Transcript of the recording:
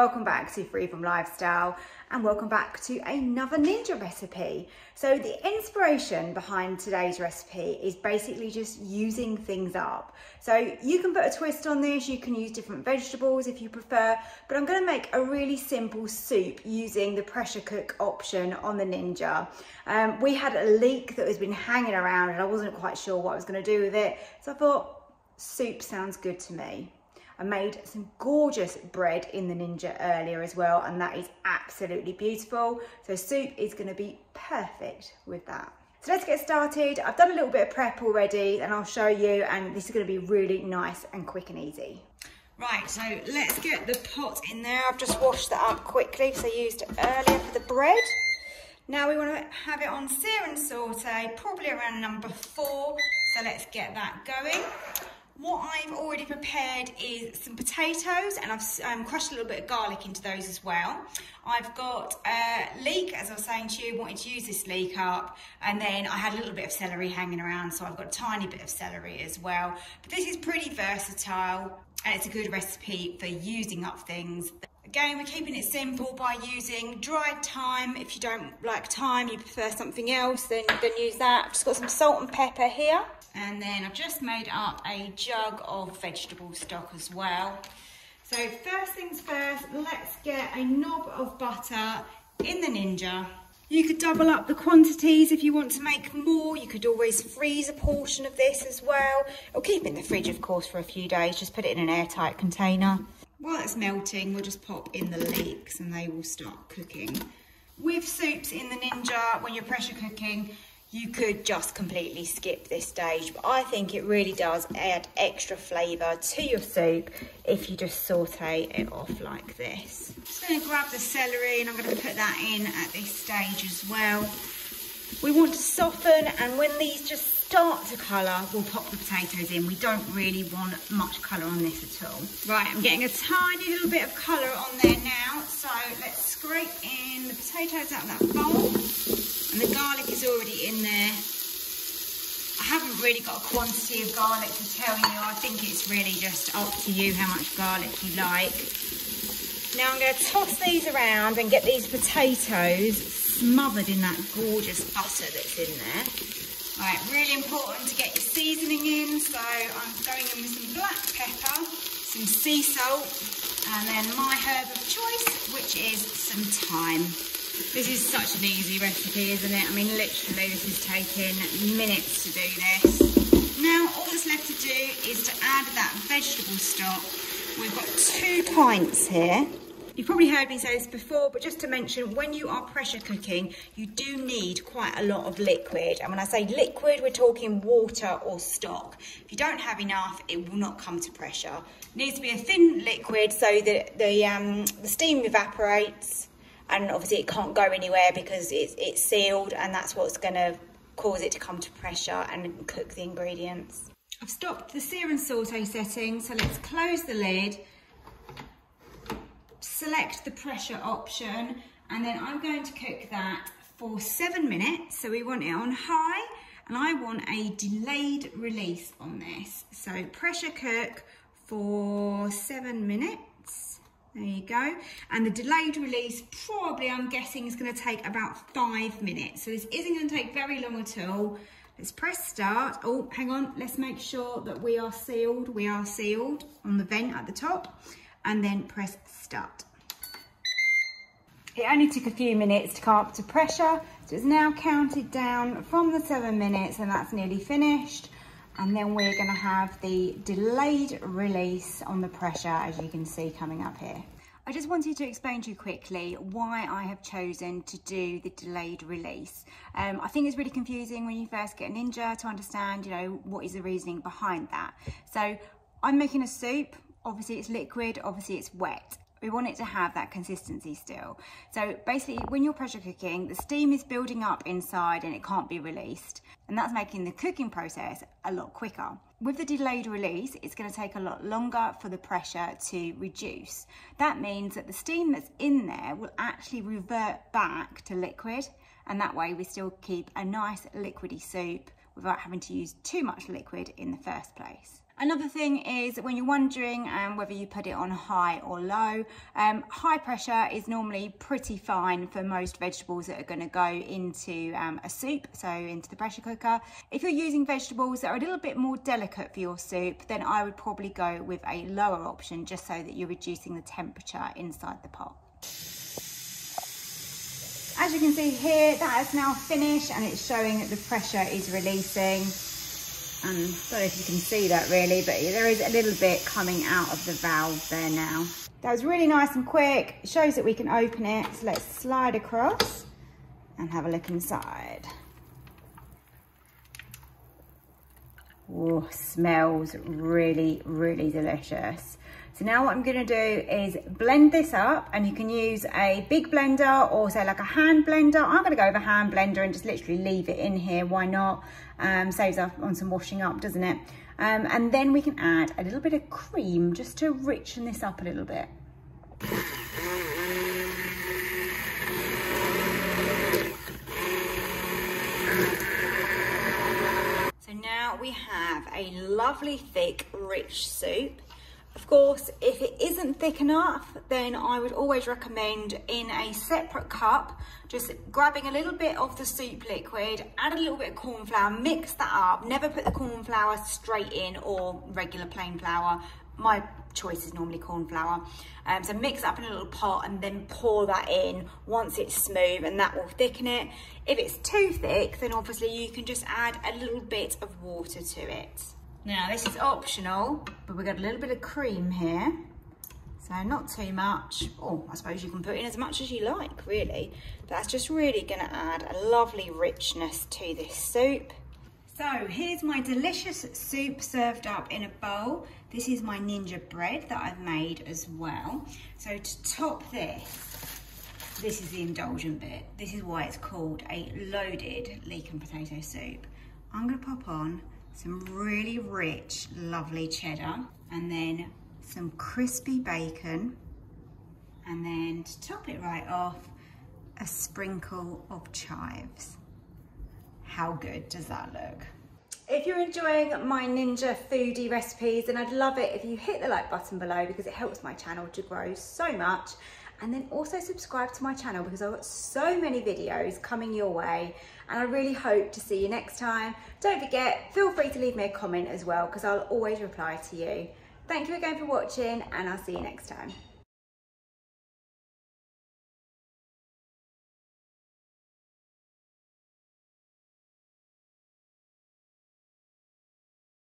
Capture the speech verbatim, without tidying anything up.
welcome back to Free From Lifestyle and welcome back to another ninja recipe. So the inspiration behind today's recipe is basically just using things up. So you can put a twist on this, you can use different vegetables if you prefer, but I'm gonna make a really simple soup using the pressure cook option on the Ninja. Um, we had a leek that has been hanging around and I wasn't quite sure what I was gonna do with it. So I thought, soup sounds good to me. I made some gorgeous bread in the Ninja earlier as well, and that is absolutely beautiful. So soup is gonna be perfect with that. So let's get started. I've done a little bit of prep already and I'll show you, and this is gonna be really nice and quick and easy. Right, so let's get the pot in there. I've just washed that up quickly because I used it earlier for the bread. Now we wanna have it on sear and saute, probably around number four. So let's get that going. What I've already prepared is some potatoes, and I've um, crushed a little bit of garlic into those as well. I've got uh, leek, as I was saying to you, wanted to use this leek up, and then I had a little bit of celery hanging around, so I've got a tiny bit of celery as well. But this is pretty versatile, and it's a good recipe for using up things. Again, we're keeping it simple by using dried thyme. If you don't like thyme, you prefer something else, then, then use that. I've just got some salt and pepper here. And then I've just made up a jug of vegetable stock as well. So first things first, let's get a knob of butter in the Ninja. You could double up the quantities if you want to make more. You could always freeze a portion of this as well. Or keep it in the fridge, of course, for a few days. Just put it in an airtight container. While it's melting, we'll just pop in the leeks and they will start cooking. With soups in the Ninja, when you're pressure cooking, you could just completely skip this stage, but I think it really does add extra flavour to your soup if you just saute it off like this. I'm just going to grab the celery and I'm going to put that in at this stage as well. We want to soften, and when these just start to colour, we'll pop the potatoes in. We don't really want much colour on this at all. Right, I'm getting a tiny little bit of colour on there now, so let's scrape in the potatoes out of that bowl. And the garlic is already in there. I haven't really got a quantity of garlic to tell you. I think it's really just up to you how much garlic you like. Now I'm going to toss these around and get these potatoes smothered in that gorgeous butter that's in there. All right, really important to get your seasoning in. So I'm going in with some black pepper, some sea salt, and then my herb of choice, which is some thyme. This is such an easy recipe, isn't it? I mean, literally, this is taking minutes to do this. Now, all that's left to do is to add that vegetable stock. We've got two pints here. You've probably heard me say this before, but just to mention, when you are pressure cooking, you do need quite a lot of liquid. And when I say liquid, we're talking water or stock. If you don't have enough, it will not come to pressure. It needs to be a thin liquid so that the, um, the steam evaporates. And obviously it can't go anywhere because it's, it's sealed, and that's what's going to cause it to come to pressure and cook the ingredients. I've stopped the sear and saute setting, so let's close the lid, select the pressure option, and then I'm going to cook that for seven minutes. So we want it on high, and I want a delayed release on this. So pressure cook for seven minutes. There you go. And the delayed release probably, I'm guessing, is going to take about five minutes. So this isn't going to take very long at all. Let's press start. Oh, hang on. Let's make sure that we are sealed. We are sealed on the vent at the top, and then press start. It only took a few minutes to come up to pressure. So it's now counted down from the seven minutes and that's nearly finished. And then we're going to have the delayed release on the pressure, as you can see coming up here. I just wanted to explain to you quickly why I have chosen to do the delayed release. Um, I think it's really confusing when you first get a Ninja to understand, you know, what is the reasoning behind that. So I'm making a soup. Obviously it's liquid, obviously it's wet. We want it to have that consistency still. So basically, when you're pressure cooking, the steam is building up inside and it can't be released. And that's making the cooking process a lot quicker. With the delayed release, it's going to take a lot longer for the pressure to reduce. That means that the steam that's in there will actually revert back to liquid. And that way we still keep a nice liquidy soup without having to use too much liquid in the first place. Another thing is when you're wondering um, whether you put it on high or low, um, high pressure is normally pretty fine for most vegetables that are going to go into um, a soup, so into the pressure cooker. If you're using vegetables that are a little bit more delicate for your soup, then I would probably go with a lower option just so that you're reducing the temperature inside the pot. As you can see here, that is now finished and it's showing that the pressure is releasing. Um, I don't know if you can see that really, but there is a little bit coming out of the valve there now. That was really nice and quick. It shows that we can open it. So let's slide across and have a look inside. Oh, smells really, really delicious. So now what I'm gonna do is blend this up, and you can use a big blender or say like a hand blender. I'm gonna go with a hand blender and just literally leave it in here, why not? Um, saves up on some washing up, doesn't it? Um, and then we can add a little bit of cream just to richen this up a little bit. So now we have a lovely, thick, rich soup. Of course, if it isn't thick enough, then I would always recommend in a separate cup, just grabbing a little bit of the soup liquid, add a little bit of corn flour, mix that up. Never put the corn flour straight in or regular plain flour. My choice is normally corn flour. Um, so mix up in a little pot and then pour that in once it's smooth, and that will thicken it. If it's too thick, then obviously you can just add a little bit of water to it. Now this is optional, but we've got a little bit of cream here, so not too much. Oh, I suppose you can put in as much as you like, really. That's just really going to add a lovely richness to this soup. So here's my delicious soup served up in a bowl. This is my ninja bread that I've made as well. So to top this, this is the indulgent bit. This is why it's called a loaded leek and potato soup. I'm going to pop on some really rich, lovely cheddar, and then some crispy bacon, and then to top it right off, a sprinkle of chives. How good does that look? If you're enjoying my Ninja Foodi recipes, then I'd love it if you hit the like button below, because it helps my channel to grow so much. And then also subscribe to my channel, because I've got so many videos coming your way, and I really hope to see you next time. Don't forget, feel free to leave me a comment as well, because I'll always reply to you. Thank you again for watching, and I'll see you next time.